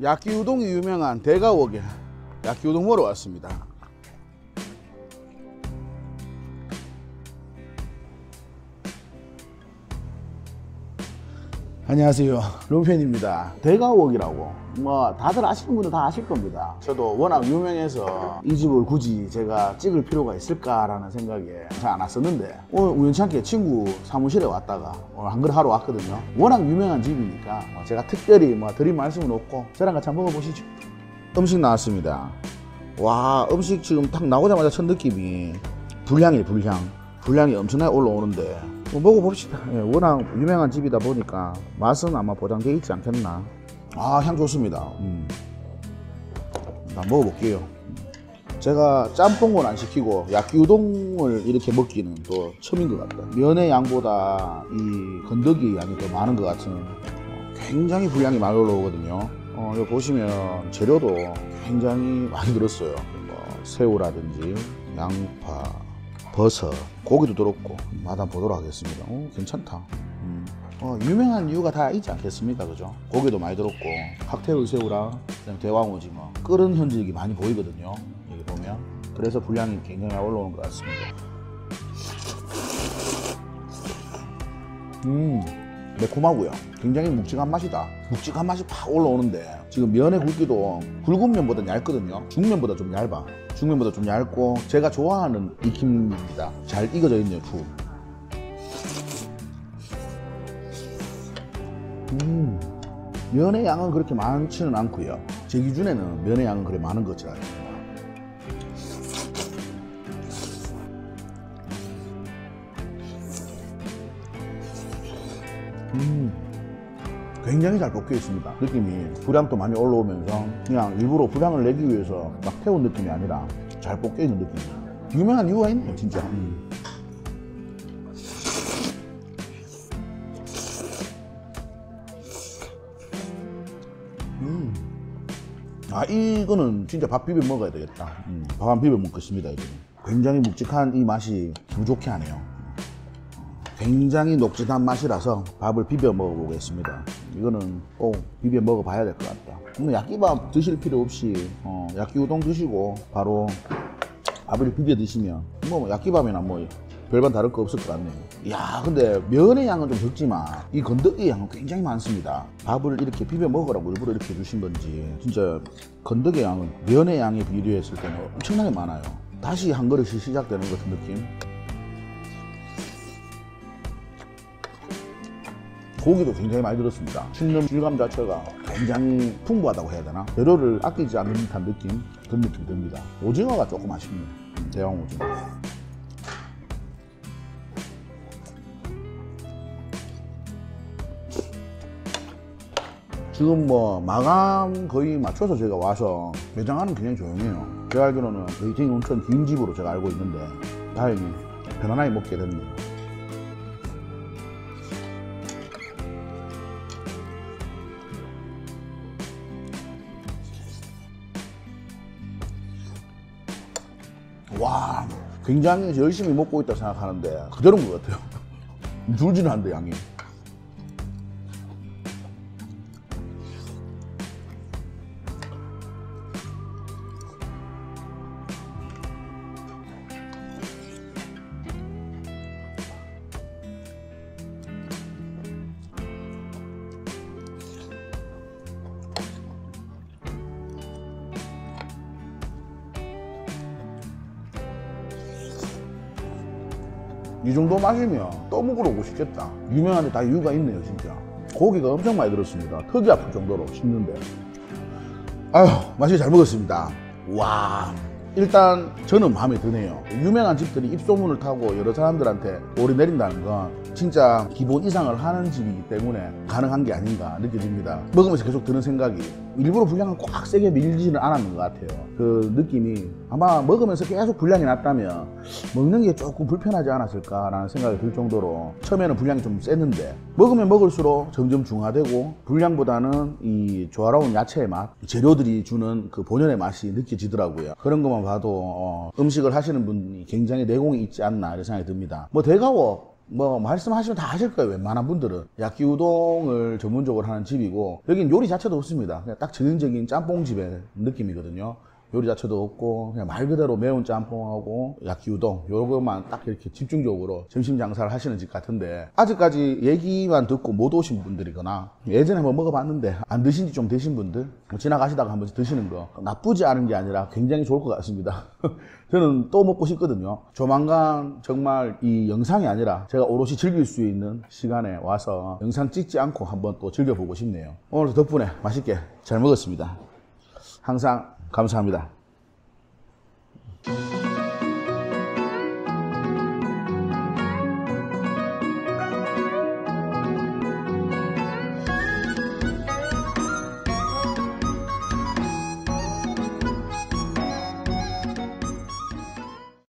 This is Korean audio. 야끼우동이 유명한 대가웍에 야끼우동 먹으러 왔습니다. 안녕하세요, 롬팬입니다. 대가웍이라고 뭐 다들 아시는 분은 다 아실 겁니다. 저도 워낙 유명해서 이 집을 굳이 제가 찍을 필요가 있을까라는 생각에 잘 안 왔었는데, 오늘 우연찮게 친구 사무실에 왔다가 오늘 한 그릇 하러 왔거든요. 워낙 유명한 집이니까 제가 특별히 뭐 드릴 말씀은 없고 저랑 같이 한번 먹어보시죠. 음식 나왔습니다. 와, 음식 지금 딱 나오자마자 첫 느낌이 불향이에요. 불향이 엄청나게 올라오는데 먹어봅시다. 예, 워낙 유명한 집이다 보니까 맛은 아마 보장되어 있지 않겠나. 아, 향 좋습니다. 일단 먹어볼게요. 제가 짬뽕은 안 시키고 야끼우동을 이렇게 먹기는 또 처음인 것 같다. 면의 양보다 이 건더기 양이 더 많은 것 같은, 굉장히 분량이 많이 올라오거든요. 여기 보시면 재료도 굉장히 많이 들었어요. 뭐 새우라든지 양파, 버섯, 고기도 들었고. 맛한 보도록 하겠습니다. 괜찮다. 유명한 이유가 다 있지 않겠습니까? 그죠? 고기도 많이 들었고, 칵테일 새우랑 대왕오징어, 끓은 현질이 많이 보이거든요, 여기 보면. 그래서 분량이 굉장히 올라오는 것 같습니다. 매콤하고요, 굉장히 묵직한 맛이다. 묵직한 맛이 팍 올라오는데, 지금 면의 굵기도 굵은 면보다 얇거든요. 중면보다 좀 얇아. 중면보다 좀 얇고 제가 좋아하는 익힘입니다. 잘 익어져 있네요. 국. 면의 양은 그렇게 많지는 않고요. 제 기준에는 면의 양은 그렇게 많은 것처럼. 굉장히 잘 볶여 있습니다. 느낌이 불향도 많이 올라오면서 그냥 일부러 불향을 내기 위해서 막 태운 느낌이 아니라 잘 볶여 있는 느낌이에요. 유명한 이유가 있네요, 진짜. 아, 이거는 진짜 밥 비벼 먹어야 되겠다. 밥 안 비벼 먹겠습니다. 이거는 굉장히 묵직한 이 맛이 기분 좋게 하네요. 굉장히 녹진한 맛이라서 밥을 비벼 먹어보겠습니다. 이거는 꼭 비벼 먹어봐야 될 것 같다. 오늘 야끼밥 드실 필요 없이 야끼우동 드시고 바로 밥을 비벼 드시면 뭐 야끼밥이나 뭐 별반 다를 거 없을 것 같네요. 이야, 근데 면의 양은 좀 적지만 이 건더기의 양은 굉장히 많습니다. 밥을 이렇게 비벼 먹으라고 일부러 이렇게 주신 건지 진짜 건더기의 양은 면의 양에 비례했을 때는 엄청나게 많아요. 다시 한 그릇이 시작되는 것 같은 느낌. 고기도 굉장히 많이 들었습니다. 씹는 질감 자체가 굉장히 풍부하다고 해야 되나? 재료를 아끼지 않는 듯한 느낌? 그런 느낌이 듭니다. 오징어가 조금 아쉽네요. 대왕 오징어. 지금 뭐 마감 거의 맞춰서 제가 와서 매장 안은 굉장히 조용해요. 제가 알기로는 베이징 온천 긴 집으로 제가 알고 있는데 다행히 편안하게 먹게 됐네요. 와, 굉장히 열심히 먹고 있다고 생각하는데 그대로인 것 같아요. 줄지는 않는데 양이. 이 정도 마시면 또 먹으러 오고 싶겠다. 유명한 데 다 이유가 있네요, 진짜. 고기가 엄청 많이 들었습니다. 턱이 아플 정도로 씹는데. 아휴, 맛있게 잘 먹었습니다. 와, 일단 저는 마음에 드네요. 유명한 집들이 입소문을 타고 여러 사람들한테 오리내린다는 건 진짜 기본 이상을 하는 집이기 때문에 가능한 게 아닌가 느껴집니다. 먹으면서 계속 드는 생각이, 일부러 분량을 꽉 세게 밀지는 않았는 것 같아요. 그 느낌이 아마 먹으면서 계속 분량이 났다면 먹는 게 조금 불편하지 않았을까라는 생각이 들 정도로 처음에는 분량이 좀 셌는데 먹으면 먹을수록 점점 중화되고 분량보다는 이 조화로운 야채의 맛, 재료들이 주는 그 본연의 맛이 느껴지더라고요. 그런 것만 봐도 음식을 하시는 분이 굉장히 내공이 있지 않나 이런 생각이 듭니다. 뭐 대가웍 뭐 말씀하시면 다 하실 거예요. 웬만한 분들은 야끼우동을 전문적으로 하는 집이고, 여긴 요리 자체도 없습니다. 그냥 딱 전형적인 짬뽕집의 느낌이거든요. 요리 자체도 없고 그냥 말 그대로 매운 짬뽕하고 야끼우동 요것만 딱 이렇게 집중적으로 점심 장사를 하시는 집 같은데, 아직까지 얘기만 듣고 못 오신 분들이거나 예전에 한번 먹어봤는데 안 드신 지 좀 되신 분들, 지나가시다가 한번 드시는 거 나쁘지 않은 게 아니라 굉장히 좋을 것 같습니다. 저는 또 먹고 싶거든요. 조만간 정말 이 영상이 아니라 제가 오롯이 즐길 수 있는 시간에 와서 영상 찍지 않고 한번 또 즐겨보고 싶네요. 오늘 덕분에 맛있게 잘 먹었습니다. 항상 감사합니다.